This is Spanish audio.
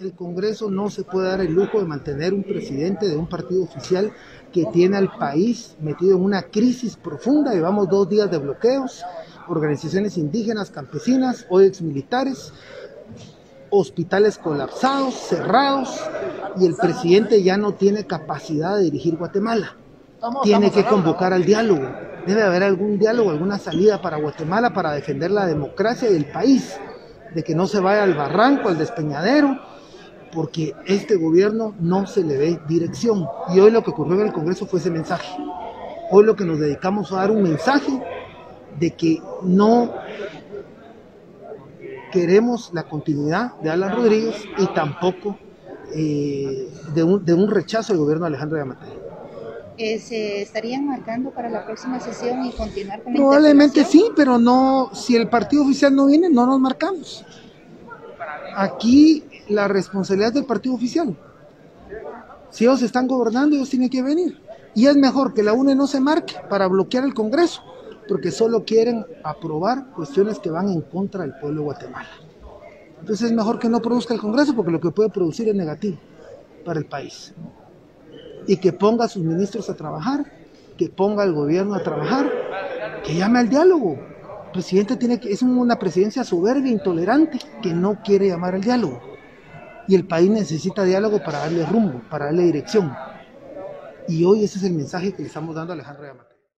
el Congreso no se puede dar el lujo de mantener un presidente de un partido oficial que tiene al país metido en una crisis profunda. Llevamos 2 días de bloqueos, organizaciones indígenas, campesinas, hoy exmilitares, hospitales colapsados, cerrados, y el presidente ya no tiene capacidad de dirigir Guatemala. Tiene que convocar al diálogo. Debe haber algún diálogo, alguna salida para Guatemala para defender la democracia del país, de que no se vaya al barranco, al despeñadero, porque este gobierno no se le ve dirección. Y hoy lo que ocurrió en el Congreso fue ese mensaje. Hoy lo que nos dedicamos a dar un mensaje de que no queremos la continuidad de Alan Rodríguez y tampoco de un rechazo al gobierno de Alejandro Giammattei. ¿Se estarían marcando para la próxima sesión y continuar con la interpelación? Probablemente sí, pero no, si el partido oficial no viene, no nos marcamos. Aquí la responsabilidad del partido oficial. Si ellos están gobernando, ellos tienen que venir. Y es mejor que la UNE no se marque para bloquear el Congreso, porque solo quieren aprobar cuestiones que van en contra del pueblo de Guatemala. Entonces es mejor que no produzca el Congreso, porque lo que puede producir es negativo para el país. Y que ponga a sus ministros a trabajar, que ponga al gobierno a trabajar, que llame al diálogo. El presidente es una presidencia soberbia, intolerante, que no quiere llamar al diálogo. Y el país necesita diálogo para darle rumbo, para darle dirección. Y hoy ese es el mensaje que le estamos dando a Alejandro Giammattei.